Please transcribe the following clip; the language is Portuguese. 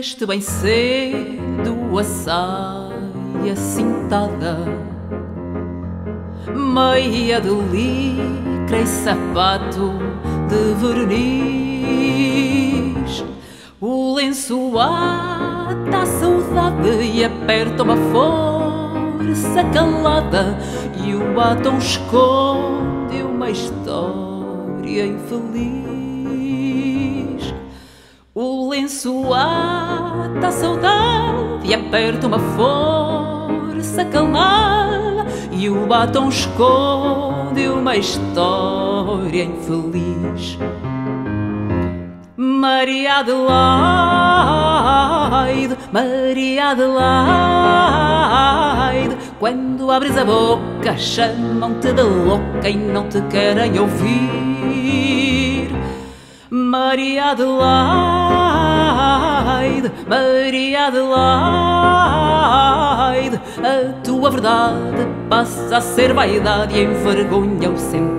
veste bem cedo a saia cintada, meia de licra e sapato de verniz. O lenço ata a saudade e aperta uma força calada, e o batom esconde uma história infeliz. O lenço ata a saudade e aperta uma força calada, e o batom esconde uma história infeliz. Maria Adelaide, Maria Adelaide, quando abres a boca chamam-te de louca e não te querem ouvir. Maria Adelaide, Maria Adelaide, a tua verdade passa a ser vaidade e envergonha o sentir.